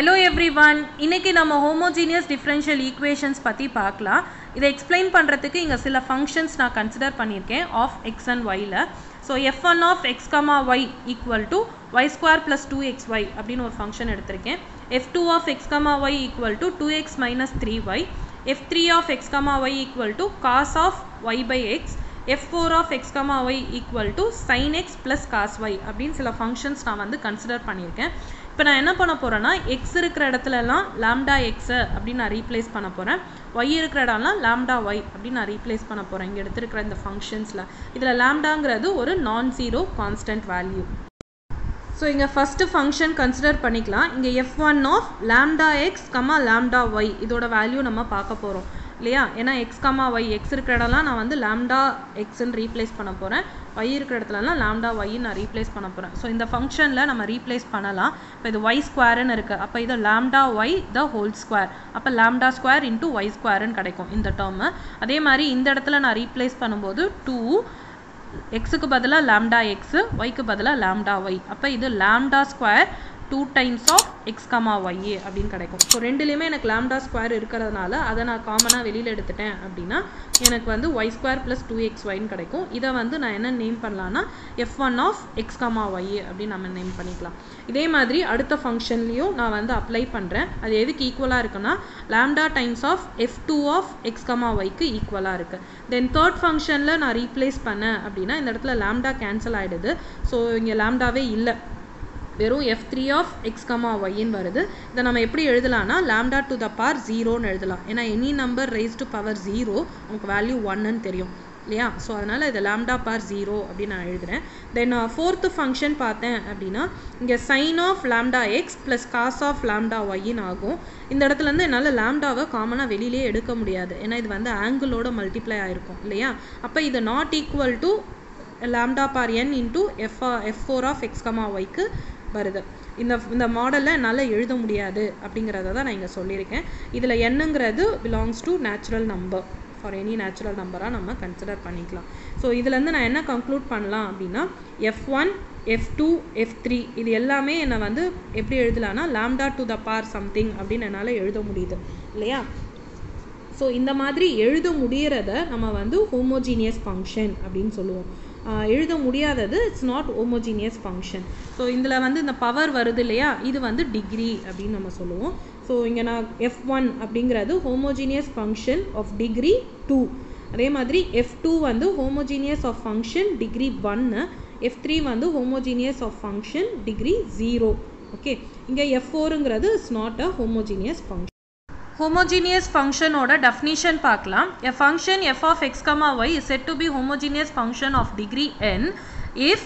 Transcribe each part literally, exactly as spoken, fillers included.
Hello everyone, இன்னைக்கு நம்ம homogeneous differential equations பத்தி பார்க்கலாம். இதை explain பண்றதுக்கு இங்க சில functions நான் consider பண்ணிருக்கேன் of x and y ல. So f one of x, y equal to y square plus two x y அப்படினு ஒரு function எடுத்திருக்கேன். f two of x, y equal to two x minus three y. f three of x, y equal to cos of y by x. f four of x, y equal to sin x plus cos y அப்படினு சில functions நான் வந்து consider பண்ணிருக்கேன். இப்போ நான் என்ன பண்ண போறேன்னா x இருக்கிற இடத்துலலாம் lambda x அப்படி நான் ரீப்ளேஸ் பண்ண போறேன், y இருக்கிற இடம்லாம் lambda y அப்படி நான் ரீப்ளேஸ் பண்ண போறேன். இங்க எடுத்துக்கிற இந்த ஃபங்க்ஷன்ஸ்ல இதுல lambdaங்கிறது ஒரு non zero constant value. So இங்கே ஃபஸ்ட்டு ஃபங்க்ஷன் கன்சிடர் பண்ணிக்கலாம். இங்கே F one of lambda X comma lambda Y இதோட வேல்யூ நம்ம பார்க்க போகிறோம் இல்லையா? ஏன்னா எக்ஸ் கமா ஒய் எக்ஸ் இருக்கிற இடம்லாம் நான் வந்து லாம்டா எக்ஸ்ன்னு ரீப்ளேஸ் பண்ண போகிறேன், ஒய் இருக்கிற இடத்துலலாம் லாம்டா ஒய்ன்னு நான் ரீப்ளேஸ் பண்ண போகிறேன். ஸோ இந்த ஃபங்க்ஷனில் நம்ம ரீப்ளேஸ் பண்ணலாம். இப்போ இது ஒய் ஸ்கொயர்னு இருக்குது, அப்போ இது lambda Y the whole square, அப்போ லாம்டா ஸ்கொயர் இன்ட்டு ஒய் ஸ்கொயர்ன்னு கிடைக்கும் இந்த டேர்மு. அதே மாதிரி இந்த இடத்துல நான் ரீப்ளேஸ் பண்ணும்போது டூ எக்ஸுக்கு பதிலாக லாம்டா எக்ஸு, ஒய்க்கு பதிலாக லாம்டா ஒய், அப்போ இது lambda square two times of X comma Y அப்படின்னு கிடைக்கும். ஸோ ரெண்டுலேயுமே எனக்கு லாம்டா ஸ்கொயர் இருக்கிறதுனால அதை நான் காமனாக வெளியில் எடுத்துட்டேன் அப்படின்னா எனக்கு வந்து Y square plus two X ஒய்ன்னு கிடைக்கும். இதை வந்து நான் என்ன நேம் பண்ணலான்னா F one of X comma Y அப்படின்னு நம்ம நேம் பண்ணிக்கலாம். இதே மாதிரி அடுத்த ஃபங்க்ஷன்லேயும் நான் வந்து அப்ளை பண்ணுறேன். அது எதுக்கு ஈக்குவலாக இருக்குன்னா lambda times of F two of X comma ஒய்க்கு ஈக்குவலாக இருக்குது. தென் தேர்ட் ஃபங்க்ஷனில் நான் ரீப்ளேஸ் பண்ணேன் அப்படின்னா இந்த இடத்துல லாம்டா கேன்சல் ஆகிடுது. ஸோ இங்கே லாம்டாவே இல்லை, வெறும் f three of x, yன்னு வருது. இதை நம்ம எப்படி எழுதலாம்னா lambda to the power ஜீரோன்னு எழுதலாம். ஏன்னா any number raised to power zero நமக்கு வேல்யூ ஒன்றுன்னு தெரியும் இல்லையா? ஸோ அதனால் இதை lambda power ஜீரோ அப்படின்னு நான் எழுதுகிறேன். தென் ஃபோர்த்து ஃபங்க்ஷன் பார்த்தேன் அப்படின்னா இங்கே sine of lambda X plus cos of lambda ஒய்ன்னு ஆகும். இந்த இடத்துலேருந்து என்னால் லாம்டாவை காமனாக வெளியிலே எடுக்க முடியாது, ஏன்னா இது வந்து ஆங்கிளோட மல்டிப்ளை ஆகிருக்கும் இல்லையா? அப்போ இது not equal to lambda power N into F F four of X comma ஒய்க்கு வருது. இந்த இந்த மாடலில் என்னால் எழுத முடியாது அப்படிங்கிறத தான் நான் இங்கே சொல்லியிருக்கேன். இதில் என்னங்கிறது belongs to natural number, for any natural நம்பராக நம்ம கன்சிடர் பண்ணிக்கலாம். ஸோ இதுலேருந்து நான் என்ன கன்க்ளூட் பண்ணலாம் அப்படின்னா F one F two F three இது எல்லாமே என்னை வந்து எப்படி எழுதலான்னா lambda to the power something அப்படின்னு என்னால் எழுத முடியுது இல்லையா? ஸோ இந்த மாதிரி எழுத முடிகிறத நம்ம வந்து ஹோமோஜீனியஸ் ஃபங்க்ஷன் அப்படின்னு சொல்லுவோம். எழுத முடியாதது it's not homogeneous function. So இதில் வந்து இந்த பவர் வருது இல்லையா, இது வந்து டிகிரி அப்படின்னு நம்ம சொல்லுவோம். ஸோ இங்கே நான் எஃப் ஒன் அப்படிங்கிறது homogeneous function of degree two, அதே மாதிரி எஃப் டூ வந்து ஹோமோஜீனியஸ் ஆஃப் ஃபங்க்ஷன் டிகிரி ஒன்று, எஃப் த்ரீ வந்து homogeneous of function degree zero. Okay, இங்கே எஃப் ஃபோருங்கிறது it's not a homogeneous function. homogeneous function oda definition paakalam. A function f of x comma y is said to be homogeneous function of degree n if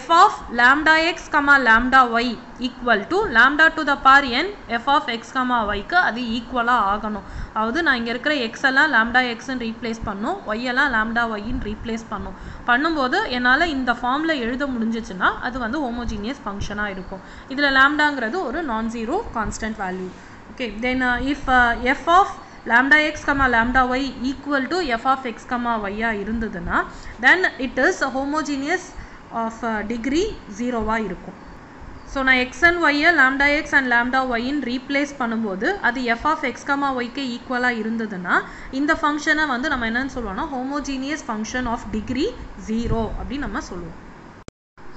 f of lambda x comma lambda y equal to lambda to the power n f of x comma y ku adu equal ah aganum. avudhu na inga irukra x alla lambda x nu replace pannum, y alla lambda y nu replace pannum பண்ணும்போது என்னால் இந்த ஃபார்மில் எழுத முடிஞ்சிச்சுன்னா அது வந்து homogeneous ஃபங்க்ஷனாக இருக்கும். இதில் லாம்டாங்கிறது ஒரு non zero constant value. Okay, then uh, if uh, f of lambda x comma lambda y equal to f of x comma y ah irundaduna then it is homogeneous of uh, degree zero ah irukum. So na x and y ah lambda x and lambda y in replace panumbodhu adu f of x comma y ku equal ah irundaduna inda function ah vandu nama enna solluvom na homogeneous function of degree zero appdi nama solluvom.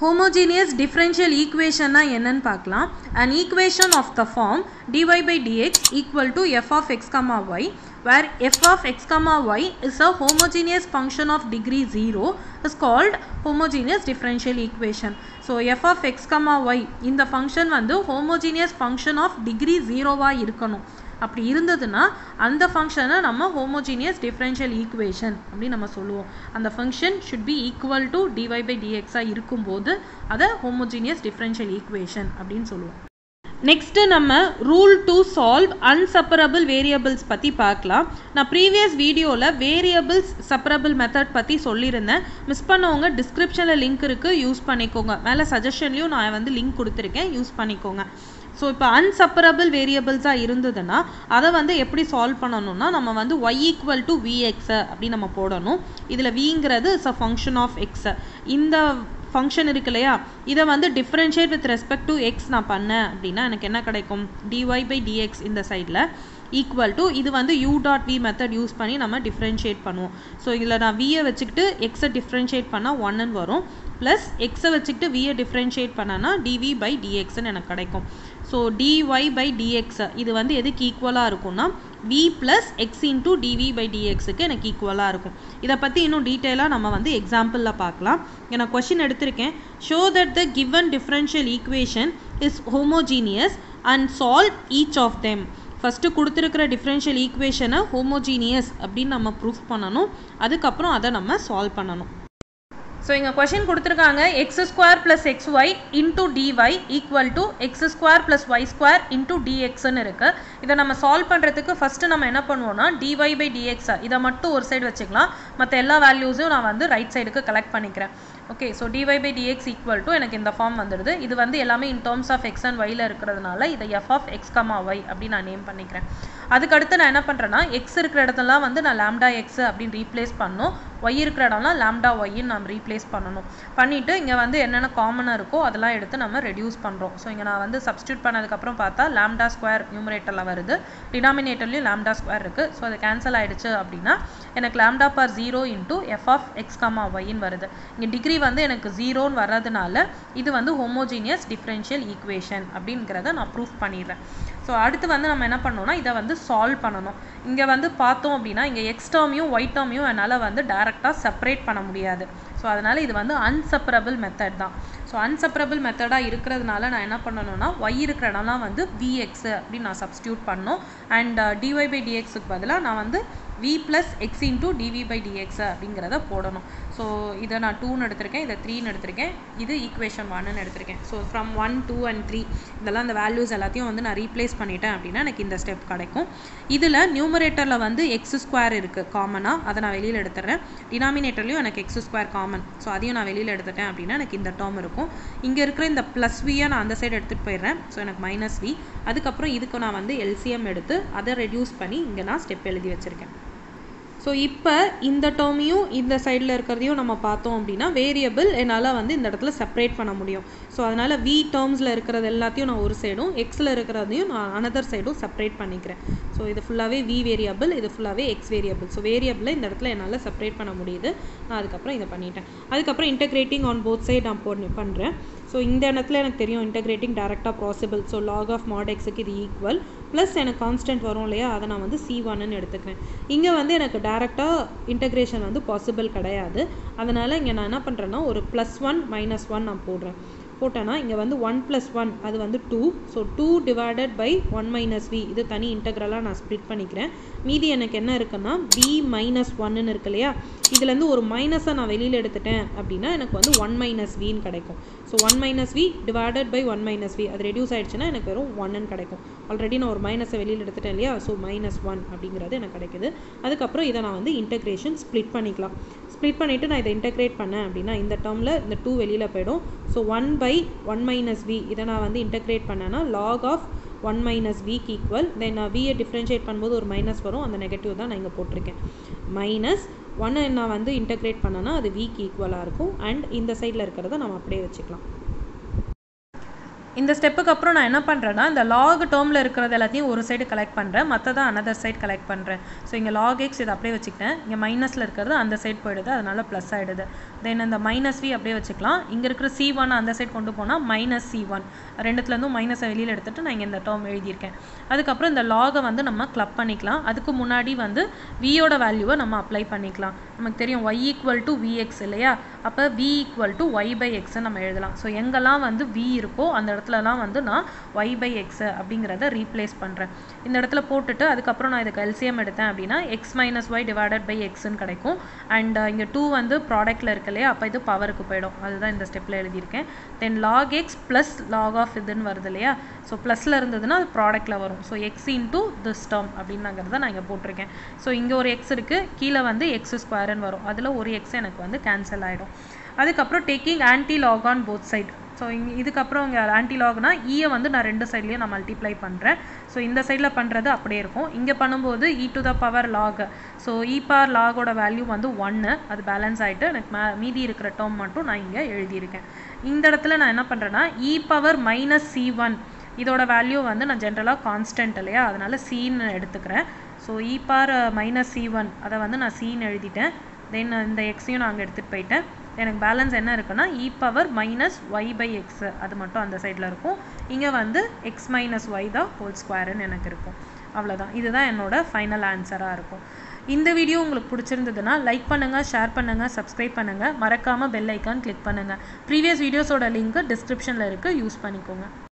homogeneous differential equation na enna paakalam. An equation of the form dy by dx equal to f of x comma y where f of x comma y is a homogeneous function of degree zero is called homogeneous differential equation. So f of x comma y இந்த function வந்து homogeneous function of degree zero வா இருக்கணும். அப்படி இருந்ததுன்னா அந்த ஃபங்க்ஷனை நம்ம homogeneous differential equation அப்படின்னு நம்ம சொல்லுவோம். அந்த function should be equal to dy by டிஎக்ஸாக இருக்கும்போது அதை ஹோமோஜீனியஸ் டிஃப்ரென்ஷியல் ஈக்குவேஷன் அப்படின்னு சொல்லுவோம். நெக்ஸ்ட்டு நம்ம rule to solve unseparable variables பற்றி பார்க்கலாம். நான் ப்ரீவியஸ் வீடியோவில் வேரியபிள்ஸ் செப்பரபிள் மெத்தட் பற்றி சொல்லியிருந்தேன். மிஸ் பண்ணவங்க டிஸ்கிரிப்ஷனில் லிங்க் இருக்குது, யூஸ் பண்ணிக்கோங்க. மேலே சஜஷன்லேயும் நான் வந்து லிங்க் கொடுத்துருக்கேன், யூஸ் பண்ணிக்கோங்க. ஸோ இப்போ அன்செப்பரபிள் வேரியபிள்ஸாக இருந்ததுன்னா அதை வந்து எப்படி சால்வ் பண்ணணும்னா நம்ம வந்து y ஈக்குவல் டு vx அப்படின்னு நம்ம போடணும். இதில் vங்கிறது is a function of x. இந்த function irukkalaya idha vandu differentiate with respect to x na panna appadina enakku enna kedaikum dy by dx in the side la equal to idu vandu u dot v method use panni nama differentiate panuvom so idla na v e vechikittu x e differentiate panna one nu varum plus x e vechikittu v e differentiate panna dv by dx nu enakku kedaikum so dy by dx idu vandu edhukku equal a irukum na v plus x into dv by dx ku enak equal a irukum idha patti innum detail ah nama vandu example la paakalam ena question eduthirken show that the given differential equation is homogeneous and solve each of them first kuduthirukra differential equation ah homogeneous appdi nama proof pananum adukapram adha nama solve pananum so inga question kuduthirukanga x square plus xy into dy equal to x square plus y square into dx nu irukku idha nama solve pandradhukku first nama enna pannuvom na dy by dx idha mattum or side vechikalam math ella values um na vandu right side ku collect panikiren okay so dy by dx equal to enakku indha form vandirudhu idu vandu ellame in terms of x and y la irukradhanaala idha f of x comma y appdi na name panikiren adukku adutha na enna pandrena x irukra edathalla vandu na lambda x appdi replace pannum y irukra edamla lambda y nu nam replace pannanum pannittu inga vandu enna na common ah iruko adala eduthu nam reduce pandrom so inga na vandu substitute pannadukku appuram paatha lambda square numerator la varudhu denominator la lambda square irukku so ad cancel aidichu appdina enakku lambda per zero into f of x comma y nu varudhu inga degree வந்து எனக்கு zero னு வரதுனால இது வந்து homogeneous differential equation அப்படிங்கறத நான் proof பண்ணிடுறேன் so அடுத்து வந்து நம்ம என்ன பண்ணனும்னா இத வந்து solve பண்ணனும் இங்க வந்து பார்த்தோம் அப்படினா இங்க x termயும் y termயும் என்னால வந்து டைரக்ட்டா செப்பரேட் பண்ண முடியாது சோ அதனால இது வந்து unseparable method தான் சோ unseparable method ஆ இருக்குறதுனால நான் என்ன பண்ணனும்னா y இருக்குற இடம்ல வந்து vx அப்படி நான் சப்ஸ்டிட்யூட் பண்ணனும் and dy by dx க்கு பதிலா நான் வந்து v plus x into dv by dx அப்படிங்கறத போடணும் சோ இத நான் two னு எடுத்துர்க்கேன் இத three னு எடுத்துர்க்கேன் இது equation one னு எடுத்துர்க்கேன் so from one two and three இதெல்லாம் அந்த values எல்லாத்தையும் வந்து நான் ரீப்ளேஸ் பண்ணிட்டேன் அப்படினா எனக்கு இந்த ஸ்டெப் கிடைக்கும் இதுல நியூமரேட்டர்ல வந்து x squared இருக்கு காமனா அத நான் வெளியில எடுத்துறேன் டினாமினேட்டர்லயும் எனக்கு x squared காமன் சோ அதையும் நான் வெளியில எடுத்துட்டேன் அப்படினா எனக்கு இந்த டேர்ம் இருக்கும் இங்க இருக்குற இந்த plus v ஆ நான் அந்த சைடு எடுத்துட்டு போயிடுறேன் சோ எனக்கு minus v அதுக்கு அப்புறம் இதுக்கு நான் வந்து L C M எடுத்து அத ரெடியூஸ் பண்ணி இங்க நான் ஸ்டெப் எழுதி வச்சிருக்கேன் so இப்போ இந்த டேர்மையும் இந்த சைடுல இருக்குறதையும் நம்ம பார்த்தோம் அப்படினா வேரியபிள் என்னால வந்து இந்த இடத்துல செப்பரேட் பண்ண முடியும் சோ அதனால v termsல இருக்குறது எல்லாத்தையும் நான் ஒரு சைடும் xல இருக்குறதையும் நான் another சைடும் செப்பரேட் பண்ணிக்கிறேன் சோ இது ஃபுல்லாவே v வேரியபிள் இது ஃபுல்லாவே x வேரியபிள் சோ வேரியபிளை இந்த இடத்துல என்னால செப்பரேட் பண்ண முடியுது நான் அதுக்கு அப்புறம் இத பண்ணிட்டேன் அதுக்கு அப்புறம் இன்டகிரேட்டிங் ஆன் both side நான் பண்றேன் சோ இந்த இடத்துல எனக்கு தெரியும் இன்டகிரேட்டிங் டைரக்ட்டா possible so log of mod x க்கு இது ஈக்குவல் + எனக்கு கான்ஸ்டன்ட் வரும் இல்லையா அத நான் வந்து c one ன்னு எடுத்துக்கிறேன் இங்க வந்து எனக்கு डायरेक्टली इंटीग्रेशन வந்து possible கிடையாது அதனால இங்க நான் என்ன பண்றேன்னா ஒரு plus one minus one நான் போடுறேன் போட்டனா இங்க வந்து one plus one அது வந்து two so two divided by one minus v இது தனி இன்டகிரலா நான் ஸ்ப்ளிட் பண்ணிக்கிறேன் மீதி எனக்கு என்ன இருக்குன்னா v minus one ன்னு இருக்கு இல்லையா இதுல இருந்து ஒரு மைனஸை நான் வெளியில எடுத்துட்டேன் அப்படினா எனக்கு வந்து one minus v ன்னு கிடைக்கும் so one minus v divided by one minus v அது ரெடியூஸ் ஆயிடுச்சுனா எனக்கு வெறும் one ன்னு கிடைக்கும் ஆல்ரெடி நான் ஒரு மைனஸை வெளியில எடுத்துட்டேன் இல்லையா சோ minus one அப்படிங்கறது எனக்கு கிடைக்குது அதுக்கு அப்புறம் இத நான் வந்து இன்டகிரேஷன் ஸ்ப்ளிட் பண்ணிக்கலாம் ஸ்ப்ளிட் பண்ணிட்டு நான் இத இன்டகிரேட் பண்ணேன் அப்படினா இந்த டேர்ம்ல இந்த two வெளியில போய்டும் so one by one minus v இத நான் வந்து இன்டகிரேட் பண்ணனா log of one minus v க்கு ஈக்குவல் தென் நான் v ஐ டிஃபரன்ஷியேட் பண்ணும்போது ஒரு மைனஸ் வரும் அந்த நெகட்டிவ் தான் நான் இங்க போட்டுருக்கேன் மைனஸ் one நான் வந்து இன்டகிரேட் பண்ணனா அது v க்கு ஈக்குவலா இருக்கும் and இந்த சைடுல இருக்குறதை நாம அப்படியே வெச்சுக்கலாம் இந்த ஸ்டெப்புக்கு அப்புறம் நான் என்ன பண்றேன்னா இந்த log டேர்ம்ல இருக்குறது எல்லாத்தையும் ஒரு சைடு கலெக்ட் பண்றேன் மத்தத another side கலெக்ட் பண்றேன் சோ இங்க log x இத அப்படியே வெச்சிட்டேன் இங்க மைனஸ்ல இருக்குறது அந்த சைடு போய்டுது அதனால பிளஸ் ஆயிடுது தென் அந்த -v அப்படியே வெச்சுக்கலாம் இங்க இருக்குற c one அந்த சைடு கொண்டு போனா minus c one ரெண்டுத்துல இருந்து மைனஸை வெளியில எடுத்துட்டு நான் இங்க இந்த டேர்ம் எழுதி இருக்கேன் அதுக்கு அப்புறம் இந்த log ஐ வந்து நம்ம கிளப் பண்ணிக்கலாம் அதுக்கு முன்னாடி வந்து v ஓட வேல்யூவை நம்ம அப்ளை பண்ணிக்கலாம் நமக்கு தெரியும் y = vx இல்லையா அப்ப v = y by x ன்னு நம்ம எழுதலாம் சோ எங்கலாம் வந்து v இருக்கோ அந்த இடத்துலலாம் வந்து நான் y by x அப்படிங்கறத ரீப்ளேஸ் பண்றேன் இந்த இடத்துல போட்டுட்டு அதுக்கு அப்புறம் நான் இதுக்கு L C M எடுத்தேன் அப்படினா x - y divided by x ன்னு கிடைக்கும் and இங்க two வந்து ப்ராடக்ட்ல இருக்கலையா அப்ப இது பவருக்கு போய்டும் அதுதான் இந்த ஸ்டெப்ல எழுதி இருக்கேன் then log x plus log of இதுன்னு வருதுலையா சோ பிளஸ்ல இருந்ததுனா அது ப்ராடக்ட்ல வரும் so x into this term அப்படிங்கறத நான் இங்க போட்டுருக்கேன் சோ இங்க ஒரு x இருக்கு கீழ வந்து x squared ன்னு வரும் அதுல ஒரு x எனக்கு வந்து கேன்சல் ஆயிடும் அதுக்கு அப்புறம் taking anti log on both side So இதுக்கப்புறம் உங்கள் ஆன்டிலாக்னா ஈயை வந்து நான் ரெண்டு சைட்லேயும் நான் மல்டிப்ளை பண்ணுறேன். ஸோ இந்த சைடில் பண்ணுறது அப்படியே இருக்கும். இங்கே பண்ணும்போது e to the power log. So e power லாகோட வேல்யூ வந்து ஒன்று, அது பேலன்ஸ் ஆகிட்டு எனக்கு மே மீதி இருக்கிற டேர்ம் மட்டும் நான் இங்கே எழுதியிருக்கேன். இந்த இடத்துல நான் என்ன பண்ணுறேன்னா e power minus c one இதோட வேல்யூ வந்து நான் ஜென்ரலாக கான்ஸ்டன்ட் இல்லையா, அதனால் சீன்னு எடுத்துக்கிறேன். So e power minus c one அதை வந்து நான் சீன்னு எழுதிட்டேன். தென் இந்த எக்ஸையும் நான் அங்கே எடுத்துகிட்டு போயிட்டேன். எனக்கு பேலன்ஸ் என்ன இருக்குன்னா e power minus y by x, அது மட்டும் அந்த சைடில் இருக்கும். இங்கே வந்து எக்ஸ் மைனஸ் ஒய் தான் ஹோல் ஸ்கொயருன்னு எனக்கு இருக்கும். அவ்வளோதான், இதுதான் என்னோடய ஃபைனல் ஆன்சராக இருக்கும். இந்த வீடியோ உங்களுக்கு பிடிச்சிருந்ததுன்னா லைக் பண்ணுங்கள், ஷேர் பண்ணுங்கள், சப்ஸ்கிரைப் பண்ணுங்கள், மறக்காமல் பெல் ஐக்கான் கிளிக் பண்ணுங்கள். ப்ரீவியஸ் வீடியோஸோட லிங்க்கு டிஸ்கிரிப்ஷனில் இருக்குது, யூஸ் பண்ணிக்கோங்க.